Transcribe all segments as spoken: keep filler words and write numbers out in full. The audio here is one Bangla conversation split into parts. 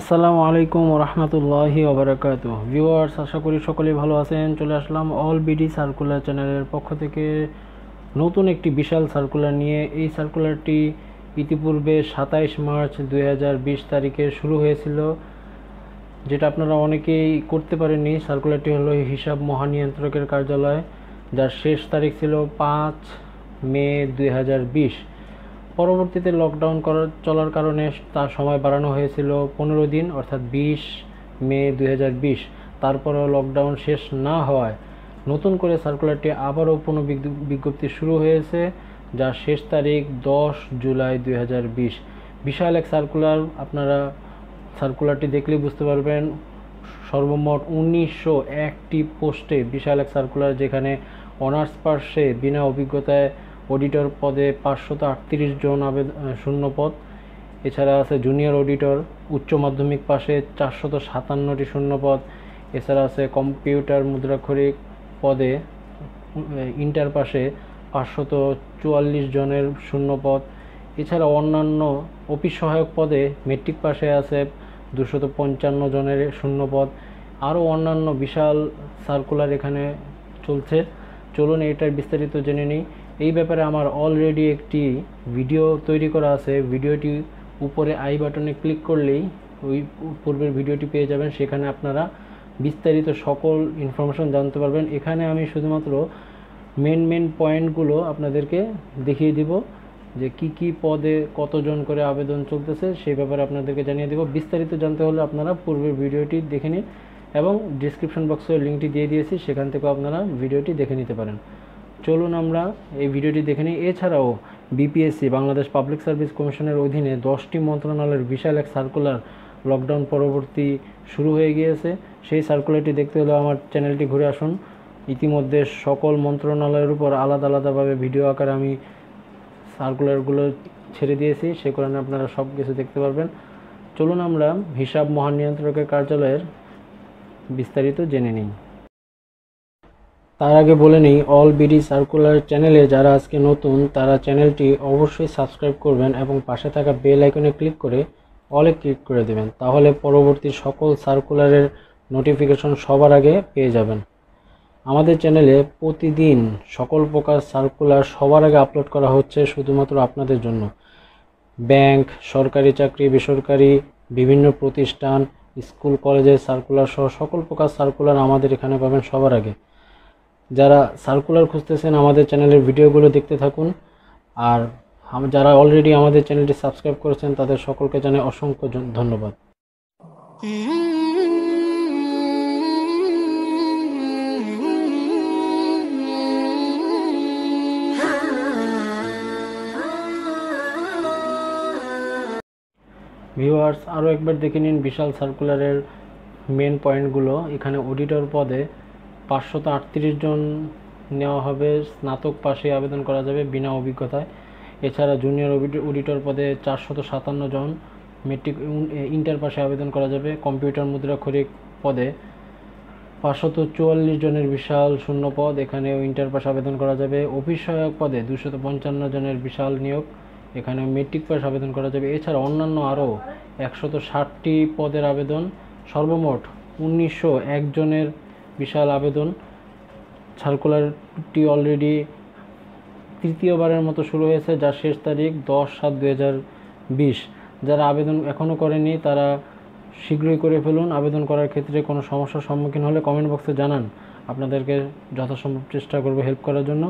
আসসালামু আলাইকুম রাহমাতুল্লাহি ওয়া বারাকাতুহু ভিউয়ার্স, আশা করি সকলেই ভালো আছেন। চলে আসলাম অল বিডি সার্কুলার চ্যানেলের পক্ষ থেকে নতুন একটি বিশাল সার্কুলার নিয়ে। এই সার্কুলারটি ইতিপূর্বে সাতাইশ মার্চ দুই হাজার বিশ তারিখে শুরু হয়েছিল, যেটা আপনারা অনেকেই করতে পারেননি। সার্কুলারটি হলো হিসাব মহানিয়ন্ত্রকের কার্যালয়, যার শেষ তারিখ ছিল পাঁচ মে দুই হাজার বিশ। পরবর্তীতে লকডাউন করার চলার কারণে তার সময় বাড়ানো হয়েছিল পনেরো দিন, অর্থাৎ বিশ মে দুই হাজার বিশ। তারপরেও লকডাউন শেষ না হওয়ায় নতুন করে সার্কুলারটি আবারও পুনঃ বিজ্ঞপ্তি শুরু হয়েছে, যার শেষ তারিখ দশ জুলাই দুই হাজার বিশ। বিশাল এক সার্কুলার, আপনারা সার্কুলারটি দেখলেই বুঝতে পারবেন। সর্বমোট উনিশশো একটি পোস্টে বিশাল এক সার্কুলার, যেখানে অনার্স পার্শ্বে বিনা অভিজ্ঞতায় অডিটর পদে পাঁচশত আটত্রিশ জন আবেদন শূন্য পদ। এছাড়া আছে জুনিয়র অডিটর, উচ্চ মাধ্যমিক পাশে চারশত সাতান্নটি শূন্য পদ। এছাড়া আছে কম্পিউটার মুদ্রাক্ষরিক পদে ইন্টার পাশে পাঁচশত চুয়াল্লিশ জনের শূন্য পদ। এছাড়া অন্যান্য অফিস সহায়ক পদে মেট্রিক পাশে আছে দুশত পঞ্চান্ন জনের শূন্য পদ। আরও অন্যান্য বিশাল সার্কুলার এখানে চলছে। চলুন এটার বিস্তারিত জেনে নিই। এই ব্যাপারে আমার অলরেডি একটি ভিডিও তৈরি করা আছে। ভিডিওটি উপরে আই বাটনে ক্লিক করলেই ওই পূর্বের ভিডিওটি পেয়ে যাবেন। সেখানে আপনারা বিস্তারিত সকল ইনফরমেশন জানতে পারবেন। এখানে আমি শুধুমাত্র মেন মেন পয়েন্টগুলো আপনাদেরকে দেখিয়ে দিব, যে কি কি পদে কতজন করে আবেদন চলতেছে সেই ব্যাপারে আপনাদেরকে জানিয়ে দেব। বিস্তারিত জানতে হলে আপনারা পূর্বের ভিডিওটি দেখে নিন, এবং ডিসক্রিপশন বক্সে লিঙ্কটি দিয়ে দিয়েছি, সেখান থেকেও আপনারা ভিডিওটি দেখে নিতে পারেন। চলুন আমরা এই ভিডিওটি দেখে নিই। এছাড়াও বিপিএসসি বাংলাদেশ পাবলিক সার্ভিস কমিশনের অধীনে দশটি মন্ত্রণালয়ের বিশাল এক সার্কুলার লকডাউন পরবর্তী শুরু হয়ে গিয়েছে। সেই সার্কুলারটি দেখতে হলে আমার চ্যানেলটি ঘুরে আসুন। ইতিমধ্যে সকল মন্ত্রণালয়ের উপর আলাদা আলাদাভাবে ভিডিও আকারে আমি সার্কুলারগুলো ছেড়ে দিয়েছি, সে কারণে আপনারা সব কিছু দেখতে পারবেন। চলুন আমরা হিসাব মহানিয়ন্ত্রকের কার্যালয়ের বিস্তারিত জেনে নিই। তার আগে বলে নিই, অল বিডি সার্কুলার চ্যানেলে যারা আজকে নতুন, তারা চ্যানেলটি অবশ্যই সাবস্ক্রাইব করবেন এবং পাশে থাকা বেল আইকনে ক্লিক করে অলে ক্লিক করে দেবেন। তাহলে পরবর্তী সকল সার্কুলারের নোটিফিকেশন সবার আগে পেয়ে যাবেন। আমাদের চ্যানেলে প্রতিদিন সকল প্রকার সার্কুলার সবার আগে আপলোড করা হচ্ছে শুধুমাত্র আপনাদের জন্য। ব্যাংক, সরকারি চাকরি, বেসরকারি, বিভিন্ন প্রতিষ্ঠান, স্কুল কলেজের সার্কুলার সহ সকল প্রকার সার্কুলার আমাদের এখানে পাবেন সবার আগে। যারা সার্কুলার খুঁজতেছেন আমাদের চ্যানেলের ভিডিওগুলো দেখতে থাকুন। আর যারা অলরেডি আমাদের চ্যানেলটি সাবস্ক্রাইব করেছেন তাদের সকলকে জানাই অসংখ্য ধন্যবাদ। ভিউয়ার্স, আরও একবার দেখে নিন বিশাল সার্কুলারের মেন পয়েন্টগুলো। এখানে অডিটর পদে পাঁচশত আটত্রিশ জন নেওয়া হবে, স্নাতক পাশে আবেদন করা যাবে বিনা অভিজ্ঞতায়। এছাড়া জুনিয়র অডিটর পদে চারশত সাতান্ন জন, মেট্রিক ইন্টার পাশে আবেদন করা যাবে। কম্পিউটার মুদ্রাক্ষরিক পদে পাঁচশত চুয়াল্লিশ জনের বিশাল শূন্য পদ, এখানেও ইন্টার পাশে আবেদন করা যাবে। অফিস সহায়ক পদে দুশত পঞ্চান্ন জনের বিশাল নিয়োগ, এখানে মেট্রিক পাশে আবেদন করা যাবে। এছাড়া অন্যান্য আরও একশত ষাটটি পদের আবেদন, সর্বমোট উনিশশো একজনের বিশাল আবেদন। সার্কুলারটি অলরেডি তৃতীয়বারের মতো শুরু হয়েছে, যার শেষ তারিখ দশ সাত দুই হাজার বিশ। যারা আবেদন এখনও করেনি তারা শীঘ্রই করে ফেলুন। আবেদন করার ক্ষেত্রে কোনো সমস্যার সম্মুখীন হলে কমেন্ট বক্সে জানান, আপনাদেরকে যথাসম্ভব চেষ্টা করবো হেল্প করার জন্য।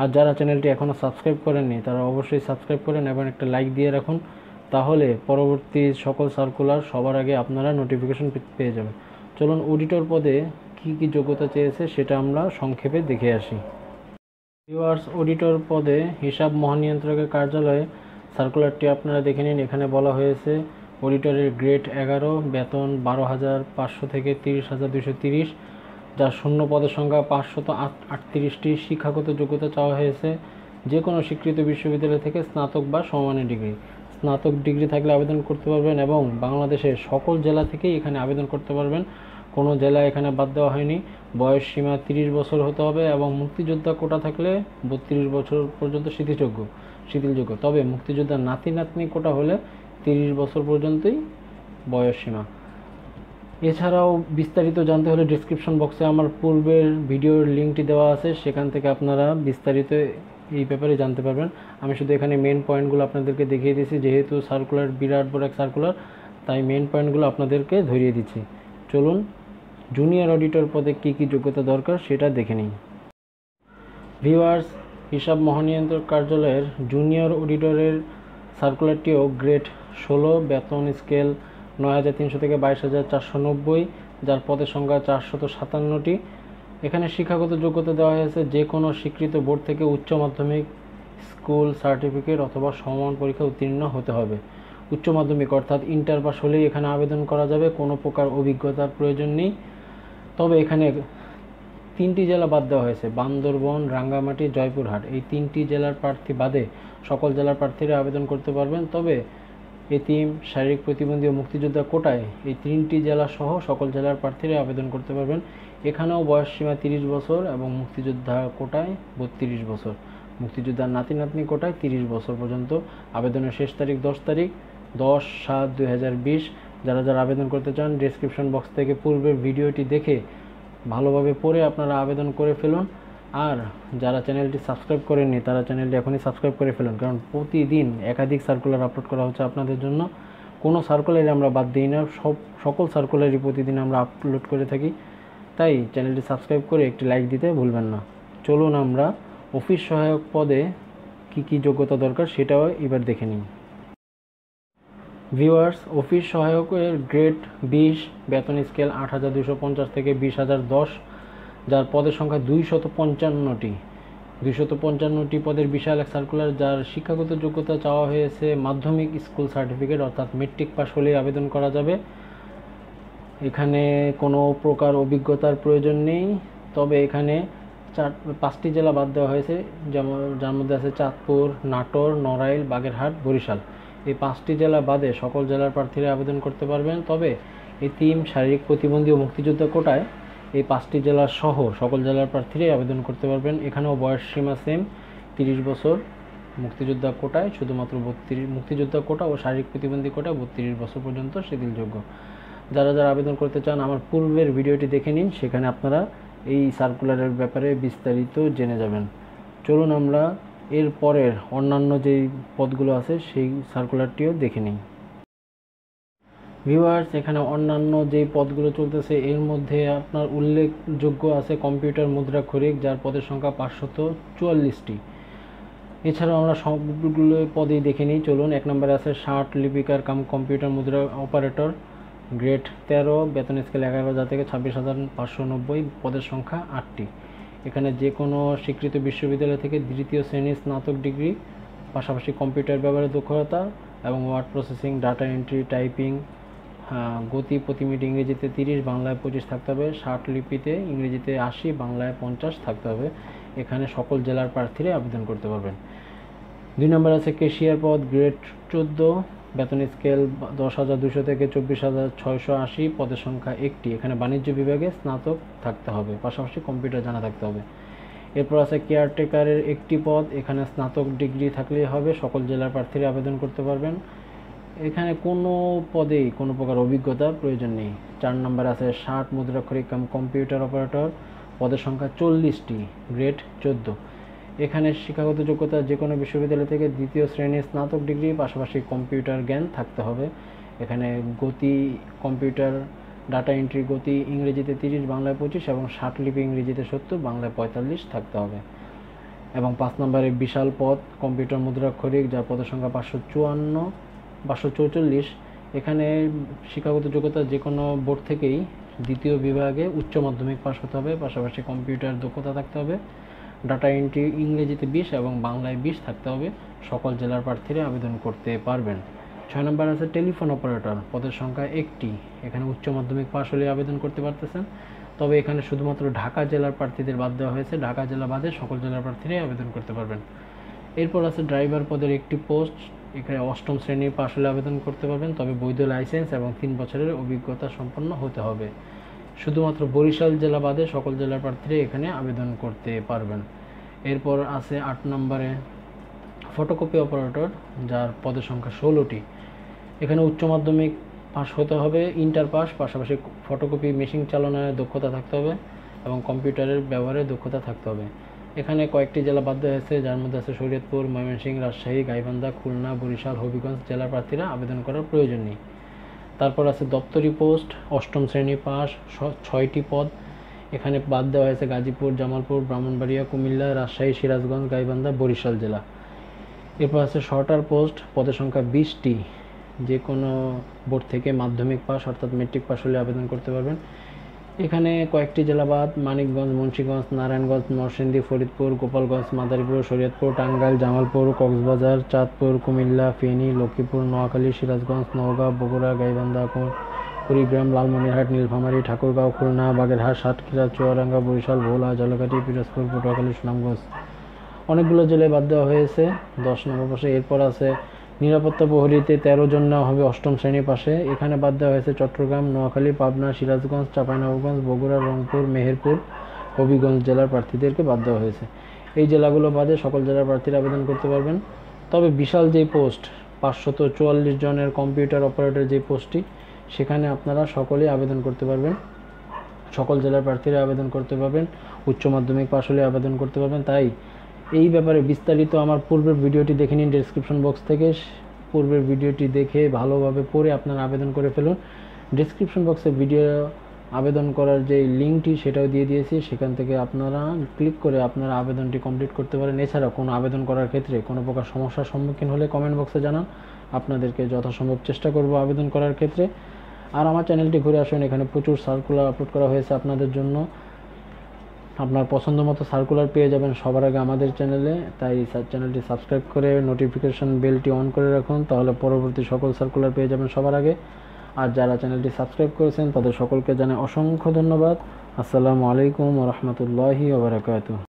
আর যারা চ্যানেলটি এখনও সাবস্ক্রাইব করেননি তারা অবশ্যই সাবস্ক্রাইব করেন এবং একটা লাইক দিয়ে রাখুন, তাহলে পরবর্তী সকল সার্কুলার সবার আগে আপনারা নোটিফিকেশন পেয়ে যাবেন। চলুন অডিটর পদে কী কী যোগ্যতা চেয়েছে সেটা আমরা সংক্ষেপে দেখে আসি। ভিউয়ার্স, অডিটর পদে হিসাব মহানিয়ন্ত্রকের কার্যালয়ে সার্কুলারটি আপনারা দেখে নিন। এখানে বলা হয়েছে অডিটরের গ্রেড এগারো, বেতন বারো হাজার পাঁচশো থেকে তিরিশ হাজার দুশো তিরিশ, যার শূন্য পদের সংখ্যা পাঁচশত আটত্রিশটি। শিক্ষাগত যোগ্যতা চাওয়া হয়েছে যে কোনো স্বীকৃত বিশ্ববিদ্যালয় থেকে স্নাতক বা সমমানের ডিগ্রি। স্নাতক ডিগ্রি থাকলে আবেদন করতে পারবেন এবং বাংলাদেশের সকল জেলা থেকেই এখানে আবেদন করতে পারবেন, কোনো জেলা এখানে বাদ দেওয়া হয়নি। বয়স সীমা তিরিশ বছর হতে হবে এবং মুক্তিযোদ্ধা কোটা থাকলে বত্রিশ বছর পর্যন্ত শিথিলযোগ্য শিথিলযোগ্য তবে মুক্তিযোদ্ধা নাতি নাতনি কোটা হলে তিরিশ বছর পর্যন্তই বয়সসীমা। এছাড়াও বিস্তারিত জানতে হলে ডেসক্রিপশন বক্সে আমার পূর্বের ভিডিওর লিঙ্কটি দেওয়া আছে, সেখান থেকে আপনারা বিস্তারিত এই ব্যাপারে জানতে পারবেন। আমি শুধু এখানে মেন পয়েন্টগুলো আপনাদেরকে দেখিয়ে দিচ্ছি, যেহেতু সার্কুলার বিরাট বড় এক সার্কুলার তাই মেন পয়েন্টগুলো আপনাদেরকে ধরিয়ে দিচ্ছি। চলুন জুনিয়র অডিটর পদে কী কী যোগ্যতা দরকার সেটা দেখে নিই। ভিউয়ার্স, হিসাব মহানিয়ন্ত্রক কার্যালয়ের জুনিয়র অডিটরের সার্কুলারটিও গ্রেড ষোলো, বেতন স্কেল নয় হাজার তিনশো থেকে বাইশ হাজার চারশো নব্বই, যার পদের সংখ্যা চারশত সাতান্নটি। এখানে শিক্ষাগত যোগ্যতা দেওয়া হয়েছে যে কোনো স্বীকৃত বোর্ড থেকে উচ্চ মাধ্যমিক স্কুল সার্টিফিকেট অথবা সমমান পরীক্ষা উত্তীর্ণ হতে হবে। উচ্চ মাধ্যমিক অর্থাৎ ইন্টার পাস হলেই এখানে আবেদন করা যাবে, কোনো প্রকার অভিজ্ঞতার প্রয়োজন নেই। তবে এখানে তিনটি জেলা বাদ দেওয়া হয়েছে, বান্দরবন, রাঙ্গামাটি, জয়পুরহাট। এই তিনটি জেলার প্রার্থী বাদে সকল জেলার প্রার্থীরা আবেদন করতে পারবেন। তবে এতিম, শারীরিক প্রতিবন্ধী ও মুক্তিযোদ্ধা কোটায় এই তিনটি জেলাসহ সকল জেলার প্রার্থীরা আবেদন করতে পারবেন। এখানেও বয়সসীমা তিরিশ বছর এবং মুক্তিযোদ্ধা কোটায় বত্রিশ বছর, মুক্তিযোদ্ধার নাতি নাতনি কোটায় তিরিশ বছর পর্যন্ত। আবেদনের শেষ তারিখ দশ তারিখ দশ সাত দুই হাজার বিশ। যারা যারা আবেদন করতে চান ডেসক্রিপশন বক্স থেকে পূর্বের ভিডিওটি দেখে ভালোভাবে পড়ে আপনারা আবেদন করে ফেলুন। আর যারা চ্যানেলটি সাবস্ক্রাইব করেননি তারা চ্যানেলটি এখনই সাবস্ক্রাইব করে ফেলুন, কারণ প্রতিদিন একাধিক সার্কুলার আপলোড করা হচ্ছে আপনাদের জন্য। কোনো সার্কুলারই আমরা বাদ দিই না, সব সকল সার্কুলারই প্রতিদিন আমরা আপলোড করে থাকি। তাই চ্যানেলটি সাবস্ক্রাইব করে একটি লাইক দিতে ভুলবেন না। চলুন আমরা অফিস সহায়ক পদে কী কী যোগ্যতা দরকার সেটাও এবার দেখে নিই। ভিউয়ার্স, অফিস সহায়কের গ্রেড বিশ, বেতন স্কেল আট হাজার দুশো পঞ্চাশ থেকে বিশ হাজার দশ, যার পদের সংখ্যা দুইশত পঞ্চান্নটি। দুইশত পঞ্চান্নটি পদের বিশাল এক সার্কুলার, যার শিক্ষাগত যোগ্যতা চাওয়া হয়েছে মাধ্যমিক স্কুল সার্টিফিকেট অর্থাৎ মেট্রিক পাস হলে আবেদন করা যাবে। এখানে কোনো প্রকার অভিজ্ঞতার প্রয়োজন নেই। তবে এখানে চার পাঁচটি জেলা বাদ দেওয়া হয়েছে, যেমন যার মধ্যে আছে চাঁদপুর, নাটোর, নড়াইল, বাগেরহাট, বরিশাল। এই পাঁচটি জেলা বাদে সকল জেলার প্রার্থীরা আবেদন করতে পারবেন। তবে এতিম, শারীরিক প্রতিবন্ধী ও মুক্তিযোদ্ধা কোটায় এই পাঁচটি জেলা সহ সকল জেলার প্রার্থীরাই আবেদন করতে পারবেন। এখানেও বয়স সীমা সেম তিরিশ বছর, মুক্তিযোদ্ধা কোটায় শুধুমাত্র বত্রিশ, মুক্তিযোদ্ধা কোটা ও শারীরিক প্রতিবন্ধী কোটায় বত্রিশ বছর পর্যন্ত শিথিলযোগ্য। যারা যারা আবেদন করতে চান আমার পূর্বের ভিডিওটি দেখে নিন, সেখানে আপনারা এই সার্কুলারের ব্যাপারে বিস্তারিত জেনে যাবেন। চলুন আমরা এর পরের অন্যান্য যেই পদগুলো আছে সেই সার্কুলারটিও দেখে নিই। ভিউয়ার্স, এখানে অন্যান্য যেই পদগুলো চলতেছে এর মধ্যে আপনার উল্লেখযোগ্য আছে কম্পিউটার মুদ্রাক্ষরিক, যার পদের সংখ্যা পাঁচশত চুয়াল্লিশটি। এছাড়াও আমরা সবগুলো পদেই দেখে নিই। চলুন, এক নম্বরে আছে ষাট লিপিকার কাম কম্পিউটার মুদ্রা অপারেটর, গ্রেড তেরো, বেতন স্কেল এগারো হাজার থেকে ছাব্বিশ হাজার পাঁচশো নব্বই, পদের সংখ্যা আটটি। এখানে যে কোনো স্বীকৃত বিশ্ববিদ্যালয় থেকে দ্বিতীয় শ্রেণীর স্নাতক ডিগ্রি, পাশাপাশি কম্পিউটার ব্যবহারের দক্ষতা এবং word processing, data entry, typing, গতি প্রতি মিনিট ইংরেজিতে তিরিশ, বাংলায় পঁচিশ থাকতে হবে। ষাট লিপিতে ইংরেজিতে আশি, বাংলায় পঞ্চাশ থাকতে হবে। এখানে সকল জেলার প্রার্থীরা আবেদন করতে পারবেন। দুই নম্বর আছে কেশিয়ার পদ, গ্রেড চোদ্দ, বেতন স্কেল দশ হাজার দুশো থেকে চব্বিশ হাজার ছয়শো আশি, পদের সংখ্যা একটি। এখানে বাণিজ্য বিভাগে স্নাতক থাকতে হবে, পাশাপাশি কম্পিউটার জানা থাকতে হবে। এরপর আছে কেয়ারটেকারের একটি পদ, এখানে স্নাতক ডিগ্রি থাকলেই হবে। সকল জেলার প্রার্থীরা আবেদন করতে পারবেন। এখানে কোনো পদেই কোনো প্রকার অভিজ্ঞতার প্রয়োজন নেই। চার নম্বর আছে ষাট মুদ্রাক্ষরিক কাম কম্পিউটার অপারেটর, পদের সংখ্যা চল্লিশটি, গ্রেড চোদ্দো। এখানে শিক্ষাগত যোগ্যতা যে কোনো বিশ্ববিদ্যালয় থেকে দ্বিতীয় শ্রেণীর স্নাতক ডিগ্রি, পাশাপাশি কম্পিউটার জ্ঞান থাকতে হবে। এখানে গতি কম্পিউটার ডাটা এন্ট্রি গতি ইংরেজিতে তিরিশ, বাংলায় পঁচিশ এবং ষাট লিপি ইংরেজিতে সত্তর, বাংলায় পঁয়তাল্লিশ থাকতে হবে। এবং পাঁচ নম্বরে বিশাল পদ কম্পিউটার মুদ্রাক্ষরিক, যার পদের সংখ্যা পাঁচশো চুয়ান্ন পাঁচশো চৌচল্লিশ। এখানে শিক্ষাগত যোগ্যতা যে কোনো বোর্ড থেকেই দ্বিতীয় বিভাগে উচ্চ মাধ্যমিক পাস হতে হবে, পাশাপাশি কম্পিউটার দক্ষতা থাকতে হবে। ডাটা এন্ট্রি ইংরেজিতে বিশ এবং বাংলায় বিশ থাকতে হবে। সকল জেলার প্রার্থীরা আবেদন করতে পারবেন। ছয় নম্বর আছে টেলিফোন অপারেটর, পদের সংখ্যা একটি। এখানে উচ্চ মাধ্যমিক পাশ হলে আবেদন করতে পারতেছেন। তবে এখানে শুধুমাত্র ঢাকা জেলার প্রার্থীদের বাদ দেওয়া হয়েছে, ঢাকা জেলা বাদে সকল জেলার প্রার্থীরাই আবেদন করতে পারবেন। এরপর আছে ড্রাইভার পদের একটি পোস্ট, এখানে অষ্টম শ্রেণীর পাশ হলে আবেদন করতে পারবেন, তবে বৈধ লাইসেন্স এবং তিন বছরের অভিজ্ঞতা সম্পন্ন হতে হবে। শুধুমাত্র বরিশাল জেলা বাদে সকল জেলার প্রার্থীরা এখানে আবেদন করতে পারবেন। এরপর আছে আট নম্বরে ফটোকপি অপারেটর, যার পদের সংখ্যা ষোলোটি। এখানে উচ্চ মাধ্যমিক পাস হতে হবে ইন্টার পাস, পাশাপাশি ফটোকপি মেশিন চালানোর দক্ষতা থাকতে হবে এবং কম্পিউটারের ব্যবহারে দক্ষতা থাকতে হবে। এখানে কয়েকটি জেলা বাধ্য হয়েছে, যার মধ্যে আছে শরীয়তপুর, ময়মনসিংহ, রাজশাহী, গাইবান্ধা, খুলনা, বরিশাল, হবিগঞ্জ জেলার প্রার্থীরা আবেদন করার প্রয়োজন নেই। তারপর আছে দপ্তরি পোস্ট, অষ্টম শ্রেণী পাস, ছয়টি পদ। এখানে বাদ দেওয়া হয়েছে গাজীপুর, জামালপুর, ব্রাহ্মণবাড়িয়া, কুমিল্লা, রাজশাহী, সিরাজগঞ্জ, গাইবান্ধা, বরিশাল জেলা। এরপর আছে শর্টার পোস্ট, পদের সংখ্যা বিশটি। যে কোনো বোর্ড থেকে মাধ্যমিক পাস অর্থাৎ মেট্রিক পাস হলে আবেদন করতে পারবেন। এখানে কয়েকটি জেলা বাদ, মানিকগঞ্জ, মুন্সিগঞ্জ, নারায়ণগঞ্জ, নরসিংদী, ফরিদপুর, গোপালগঞ্জ, মাদারীপুর, শরীয়তপুর, টাঙ্গাইল, জামালপুর, কক্সবাজার, চাঁদপুর, কুমিল্লা, ফেনী, লক্ষ্মীপুর, নোয়াখালী, সিরাজগঞ্জ, নওগাঁ, বগুড়া, গাইবান্ধা, কুড়িগ্রাম, লালমনিরহাট, নীলফামারী, ঠাকুরগাঁও, খুলনা, বাগেরহাট, সাতক্ষীরা, চুয়াডাঙ্গা, বরিশাল, ভোলা, জলকাঠি, পিরোজপুর, পটুয়াখালী, সুনামগঞ্জ। অনেকগুলো জেলায় বাদ দেওয়া হয়েছে দশ নম্বর পাশে। এরপর আছে নিরাপত্তা প্রহরীতে তেরো জন নেওয়া হবে অষ্টম শ্রেণী পাশে। এখানে বাদ দেওয়া হয়েছে চট্টগ্রাম, নোয়াখালী, পাবনা, সিরাজগঞ্জ, চাঁপাইনবাবগঞ্জ, বগুড়া, রংপুর, মেহেরপুর, হবিগঞ্জ জেলার প্রার্থীদেরকে বাদ দেওয়া হয়েছে। এই জেলাগুলো বাদে সকল জেলার প্রার্থীরা আবেদন করতে পারবেন। তবে বিশাল যে পোস্ট পাঁচশত চুয়াল্লিশ জনের কম্পিউটার অপারেটর যে পোস্টটি, সেখানে আপনারা সকলেই আবেদন করতে পারবেন, সকল জেলার প্রার্থীরা আবেদন করতে পারবেন, উচ্চ মাধ্যমিক পাশ হলে আবেদন করতে পারবেন। তাই এই ব্যাপারে বিস্তারিত আমার পূর্বের ভিডিওটি দেখে নিন ডেসক্রিপশন বক্স থেকে। পূর্বের ভিডিওটি দেখে ভালোভাবে পড়ে আপনারা আবেদন করে ফেলুন। ডেসক্রিপশন বক্সে ভিডিও আবেদন করার যে লিঙ্কটি সেটাও দিয়ে দিয়েছি, সেখান থেকে আপনারা ক্লিক করে আপনারা আবেদনটি কমপ্লিট করতে পারেন। এছাড়া কোনো আবেদন করার ক্ষেত্রে কোনো প্রকার সমস্যার সম্মুখীন হলে কমেন্ট বক্সে জানান, আপনাদেরকে যথাসম্ভব চেষ্টা করব আবেদন করার ক্ষেত্রে। আর আমার চ্যানেলটি ঘুরে আসুন, এখানে প্রচুর সার্কুলার আপলোড করা হয়েছে আপনাদের জন্য। আপনার পছন্দ মতো সার্কুলার পেয়ে যাবেন সবার আগে আমাদের চ্যানেলে। তাই চ্যানেলটি সাবস্ক্রাইব করে নোটিফিকেশন বেলটি অন করে রাখুন, তাহলে পরবর্তী সকল সার্কুলার পেয়ে যাবেন সবার আগে। আর যারা চ্যানেলটি সাবস্ক্রাইব করেছেন তাদের সকলকে জানাই অসংখ্য ধন্যবাদ। আসসালামু আলাইকুম ওয়া রাহমাতুল্লাহি ওয়া বারাকাতুহু।